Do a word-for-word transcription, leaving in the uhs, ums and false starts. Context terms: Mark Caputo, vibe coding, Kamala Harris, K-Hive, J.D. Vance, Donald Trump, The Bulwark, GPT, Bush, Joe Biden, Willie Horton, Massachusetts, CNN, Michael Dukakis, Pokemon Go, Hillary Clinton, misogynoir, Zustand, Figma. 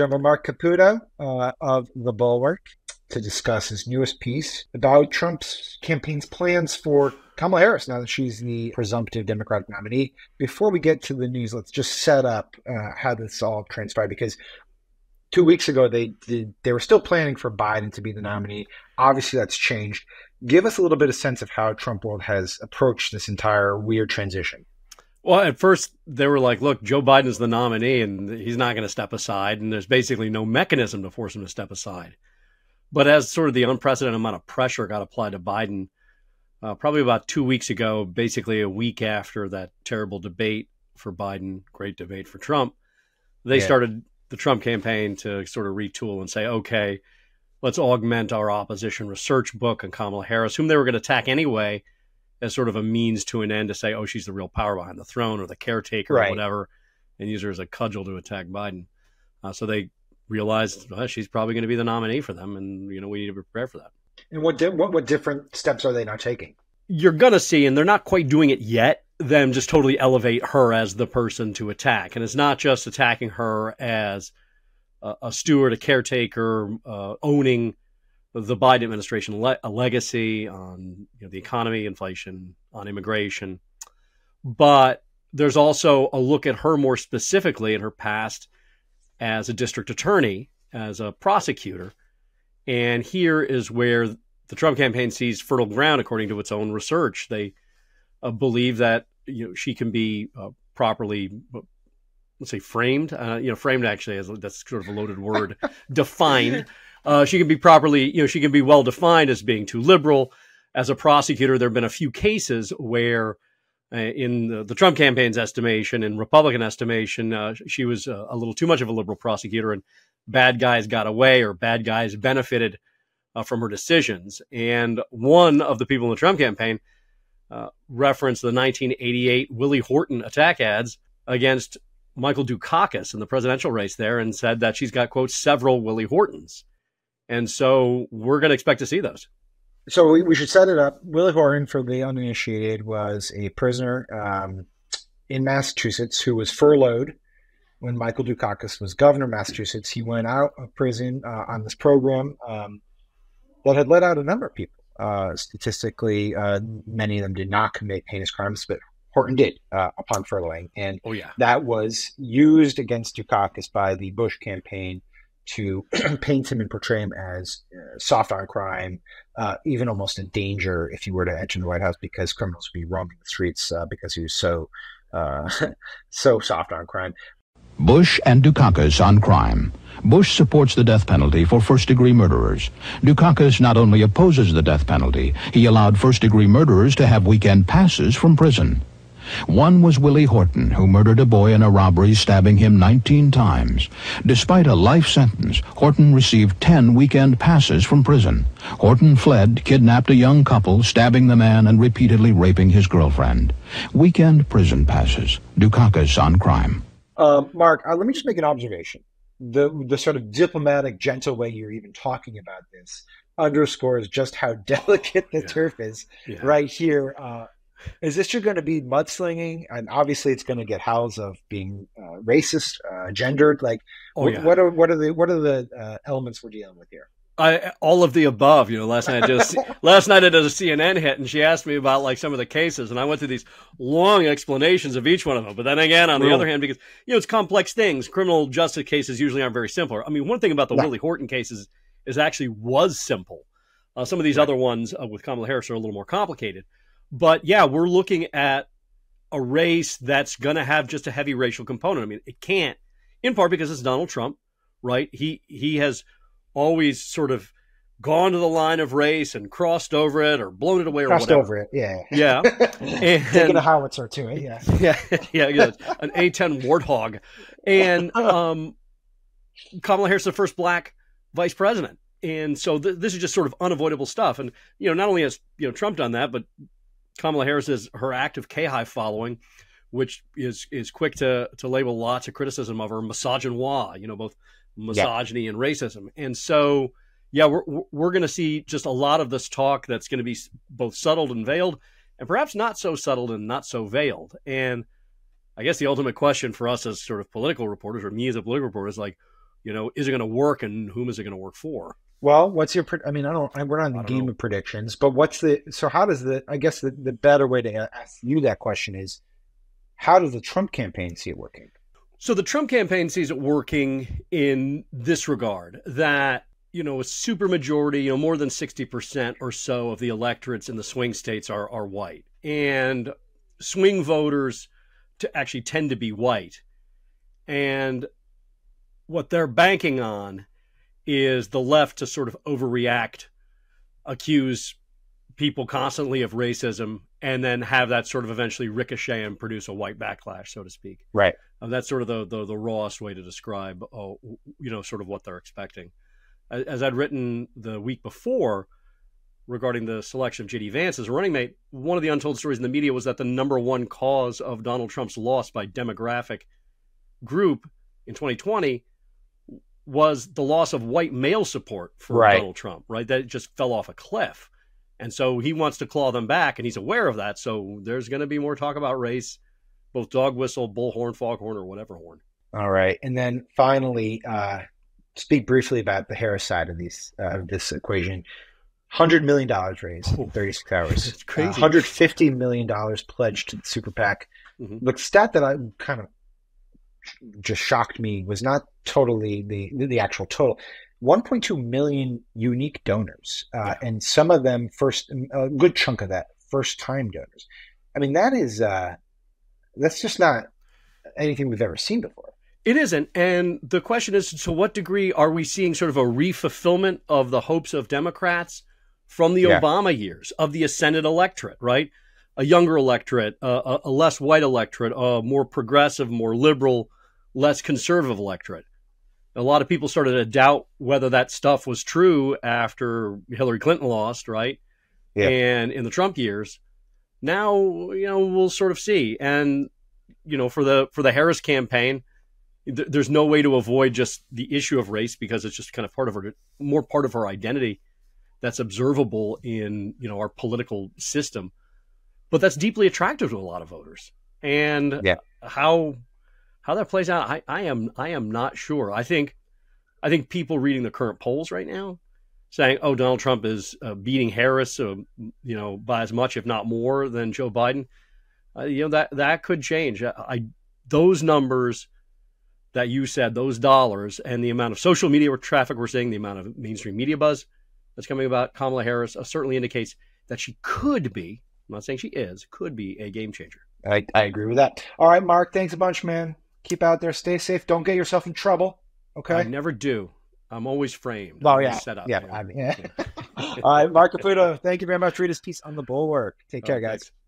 General Mark Caputo uh, of The Bulwark to discuss his newest piece about Trump's campaign's plans for Kamala Harris, now that she's the presumptive Democratic nominee. Before we get to the news, let's just set up uh, how this all transpired, because two weeks ago they did, they were still planning for Biden to be the nominee. Obviously, that's changed. Give us a little bit of sense of how Trump world has approached this entire weird transition. Well, at first they were like, look, Joe Biden is the nominee and he's not going to step aside. And there's basically no mechanism to force him to step aside. But as sort of the unprecedented amount of pressure got applied to Biden, uh, probably about two weeks ago, basically a week after that terrible debate for Biden, great debate for Trump, they yeah. started the Trump campaign to sort of retool and say, okay, let's augment our opposition research book on Kamala Harris, whom they were going to attack anyway, as sort of a means to an end to say, oh, she's the real power behind the throne or the caretaker right. or whatever, and use her as a cudgel to attack Biden. Uh, so they realized well, she's probably going to be the nominee for them, and you know we need to prepare for that. And what what what different steps are they now taking? You're going to see, and they're not quite doing it yet, them just totally elevate her as the person to attack. And it's not just attacking her as a, a steward, a caretaker, uh, owning the Biden administration, le- a legacy on you know, the economy, inflation, on immigration. But there's also a look at her more specifically in her past as a district attorney, as a prosecutor. And here is where the Trump campaign sees fertile ground, according to its own research. They uh, believe that you know she can be uh, properly, let's say, framed. Uh, you know, framed actually is that's sort of a loaded word. Defined. Uh, she can be properly, you know, she can be well defined as being too liberal. As a prosecutor, there have been a few cases where, uh, in the, the Trump campaign's estimation, in Republican estimation, uh, she was uh, a little too much of a liberal prosecutor, and bad guys got away or bad guys benefited uh, from her decisions. And one of the people in the Trump campaign uh, referenced the nineteen eighty-eight Willie Horton attack ads against Michael Dukakis in the presidential race there, and said that she's got, quote, several Willie Hortons. And so we're going to expect to see those. So we, we should set it up. Willie Horton, for the uninitiated, was a prisoner um, in Massachusetts who was furloughed when Michael Dukakis was governor of Massachusetts. He went out of prison uh, on this program um, that had let out a number of people. Uh, statistically, uh, many of them did not commit heinous crimes, but Horton did uh, upon furloughing. And oh, yeah. that was used against Dukakis by the Bush campaign to paint him and portray him as uh, soft on crime, uh, even almost in danger if he were to enter the White House, because criminals would be roaming the streets uh, because he was so, uh, so soft on crime. Bush and Dukakis on crime. Bush supports the death penalty for first-degree murderers. Dukakis not only opposes the death penalty, he allowed first-degree murderers to have weekend passes from prison. One was Willie Horton, who murdered a boy in a robbery, stabbing him nineteen times. Despite a life sentence, Horton received ten weekend passes from prison. Horton fled, kidnapped a young couple, stabbing the man and repeatedly raping his girlfriend. Weekend prison passes. Dukakis on crime. Uh, Mark, uh, let me just make an observation. The, the sort of diplomatic, gentle way you're even talking about this underscores just how delicate the yeah. turf is yeah. right here. Uh, Is this just going to be mudslinging? And obviously, it's going to get howls of being uh, racist, uh, gendered. Like, oh, yeah. what are what are the what are the uh, elements we're dealing with here? I, all of the above. You know, last night I just last night I did a C N N hit, and she asked me about like some of the cases, and I went through these long explanations of each one of them. But then again, on the really? other hand, because you know it's complex things. Criminal justice cases usually aren't very simple. I mean, one thing about the right. Willie Horton cases is actually was simple. Uh, some of these right. other ones uh, with Kamala Harris are a little more complicated. But yeah, we're looking at a race that's going to have just a heavy racial component. I mean, it can't, in part because it's Donald Trump, right? He he has always sort of gone to the line of race and crossed over it or blown it away or crossed whatever. Over it, yeah. Yeah. And, taking a howitzer to it, yeah. Yeah, yeah, yeah an A ten warthog. And um, Kamala Harris, the first black vice president. And so th- this is just sort of unavoidable stuff. And, you know, not only has, you know, Trump done that, but Kamala Harris is her active K-Hive following, which is is quick to to label lots of criticism of her misogynoir, you know, both misogyny yeah. and racism. And so, yeah, we're, we're going to see just a lot of this talk that's going to be both subtled and veiled, and perhaps not so subtled and not so veiled. And I guess the ultimate question for us as sort of political reporters, or me as a political reporter, is like, you know, is it going to work, and whom is it going to work for? Well, what's your, I mean, I don't, we're not in the game know. of predictions, but what's the, so how does the, I guess the, the better way to ask you that question is, how does the Trump campaign see it working? So the Trump campaign sees it working in this regard, that, you know, a supermajority, you know, more than sixty percent or so of the electorates in the swing states are, are white. And swing voters to actually tend to be white. And what they're banking on is the left to sort of overreact, accuse people constantly of racism, and then have that sort of eventually ricochet and produce a white backlash, so to speak. Right. And that's sort of the, the, the rawest way to describe, uh, you know, sort of what they're expecting. As I'd written the week before regarding the selection of J D Vance as a running mate, one of the untold stories in the media was that the number one cause of Donald Trump's loss by demographic group in twenty twenty was the loss of white male support for right. Donald Trump, right? That just fell off a cliff. And so he wants to claw them back, and he's aware of that. So there's going to be more talk about race, both dog whistle, bullhorn, foghorn, or whatever horn. All right. And then finally, uh, speak briefly about the Harris side of these, uh, this equation. one hundred million dollars raised oh, in thirty-six hours. That's crazy. Uh, one hundred fifty million dollars pledged to the super PAC. Mm-hmm. The stat that I kind of just shocked me was not totally the the actual total. one point two million unique donors, uh, yeah. and some of them first, a good chunk of that first time donors. I mean, that is uh, that's just not anything we've ever seen before. It isn't, and the question is, to what degree are we seeing sort of a refulfillment of the hopes of Democrats from the yeah. Obama years of the ascended electorate, right? A younger electorate, uh, a less white electorate, a more progressive, more liberal, less conservative electorate. A lot of people started to doubt whether that stuff was true after Hillary Clinton lost, right? Yeah. And in the Trump years. Now, you know, we'll sort of see. And, you know, for the for the Harris campaign, th there's no way to avoid just the issue of race, because it's just kind of part of her, more part of her identity that's observable in, you know, our political system. But that's deeply attractive to a lot of voters. And yeah. how... How that plays out, I, I am I am not sure. I think I think people reading the current polls right now, saying, "Oh, Donald Trump is uh, beating Harris, uh, you know, by as much, if not more, than Joe Biden," uh, you know, that that could change. I, I those numbers that you said, those dollars, and the amount of social media traffic we're seeing, the amount of mainstream media buzz that's coming about Kamala Harris, uh, certainly indicates that she could be. I'm not saying she is, could be a game changer. I I agree with that. All right, Mark, thanks a bunch, man. Keep out there. Stay safe. Don't get yourself in trouble. Okay. I never do. I'm always framed. Oh, yeah. Set up. Yeah. I mean, yeah. All right. Mark Caputo, thank you very much. Read his piece on The Bulwark. Take care, oh, guys. Thanks.